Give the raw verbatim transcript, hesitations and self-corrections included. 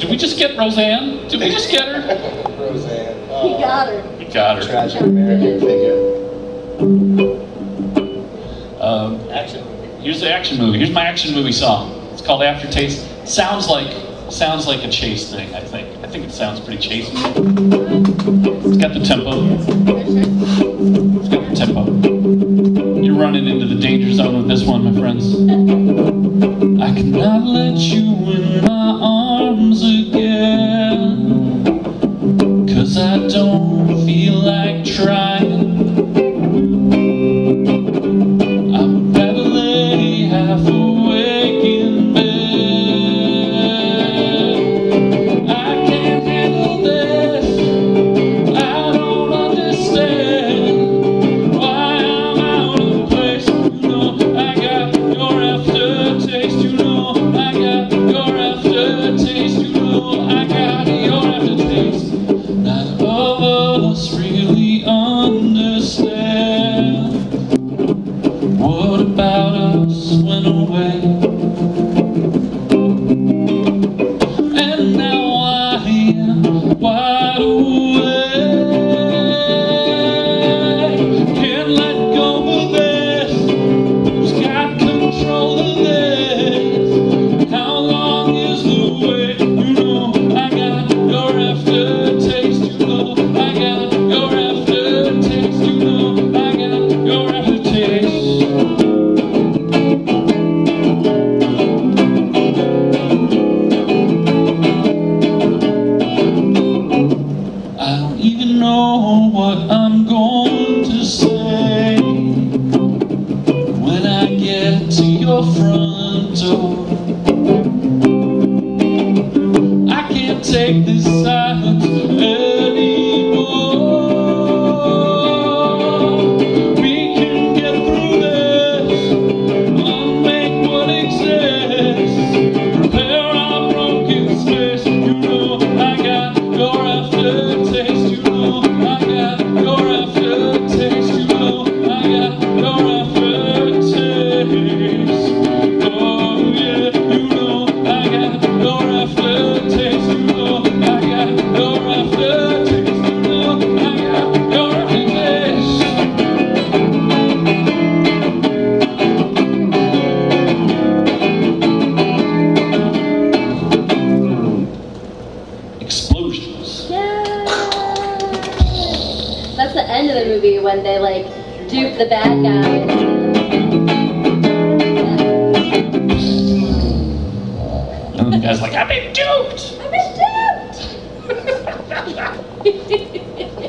Did we just get Roseanne? Did we just get her? Roseanne. Oh. We got her. We got her. Tragic American figure. Um, action movie. Here's the action movie. Here's my action movie song. It's called Aftertaste. Sounds like sounds like a chase thing, I think. I think it sounds pretty chasey. It's got the tempo. It's got the tempo. You're running into the danger zone with this one, my friends. I cannot let you in my arms again, 'cause I don't feel like trying. Take this silence anymore. We can get through this, unmake what exists, repair our broken space. You know I got your aftertaste. You know I got your aftertaste. You know I got your aftertaste. Oh yeah, you know I got your aftertaste. You know that's the end of the movie when they like dupe the bad guy. And the guy's like, I've been duped! I've been duped!